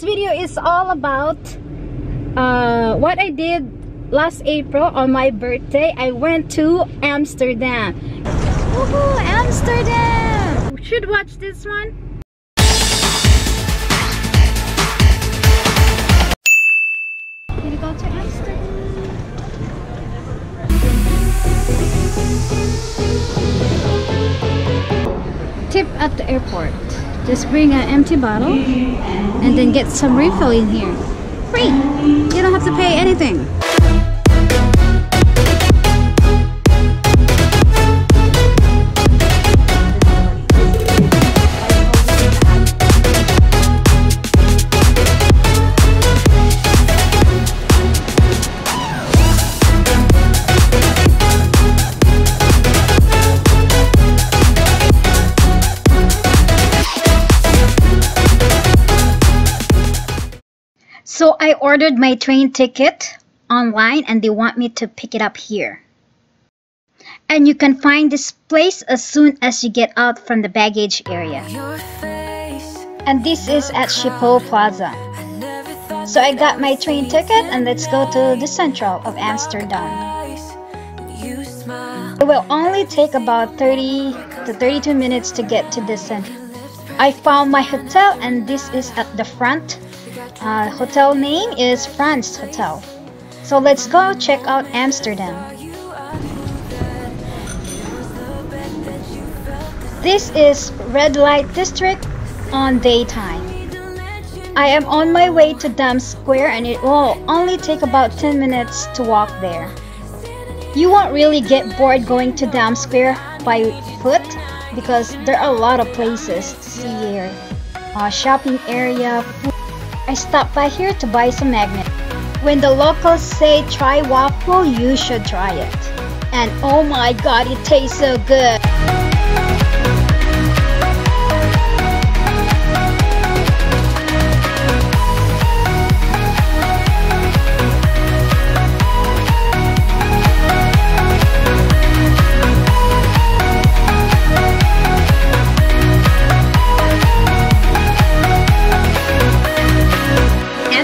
This video is all about what I did last April on my birthday. I went to Amsterdam. Woohoo, Amsterdam! You should watch this one. Tip at the airport, just bring an empty bottle and then get some refill in here. Free! You don't have to pay anything. So I ordered my train ticket online and they want me to pick it up here. And you can find this place as soon as you get out from the baggage area. And this is at Schiphol Plaza. So I got my train ticket and let's go to the central of Amsterdam. It will only take about 30 to 32 minutes to get to the central. I found my hotel and this is at the front. Hotel name is France Hotel. So let's go check out Amsterdam. This is red light district on daytime. I am on my way to Dam Square and it will only take about 10 minutes to walk there. You won't really get bored going to Dam Square by foot because there are a lot of places to see here. Shopping area, food. I stopped by here to buy some magnet. When the locals say try waffle, you should try it. And oh my god, it tastes so good!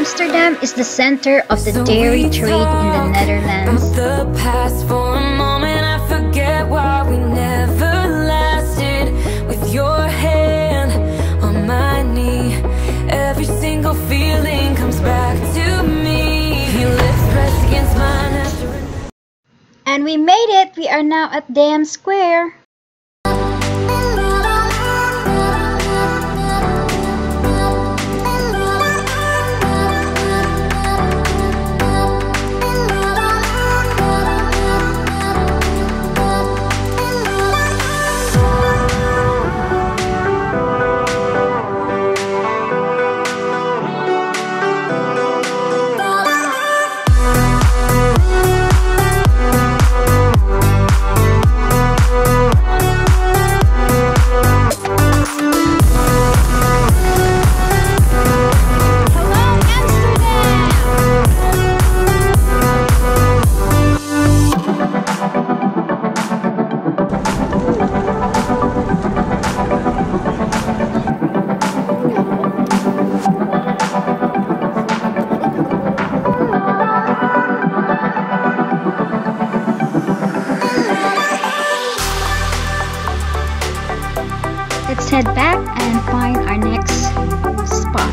Amsterdam is the center of the dairy trade in the Netherlands. The past for a moment, I forget why we never lasted. With your hand on my knee, every single feeling comes back to me. You lift press against mine. And we made it. We are now at Dam Square. Let's head back and find our next spot.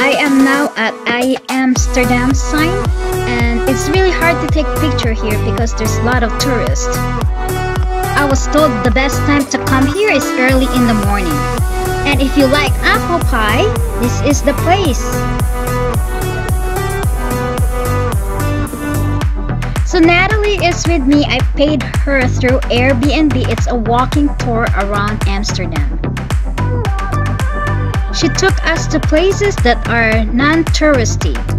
I am now at I Amsterdam sign, and it's really hard to take picture here because there's a lot of tourists. I was told the best time to come here is early in the morning. And if you like apple pie, this is the place. So Natalie is with me. I paid her through Airbnb. It's a walking tour around Amsterdam. She took us to places that are non-touristy.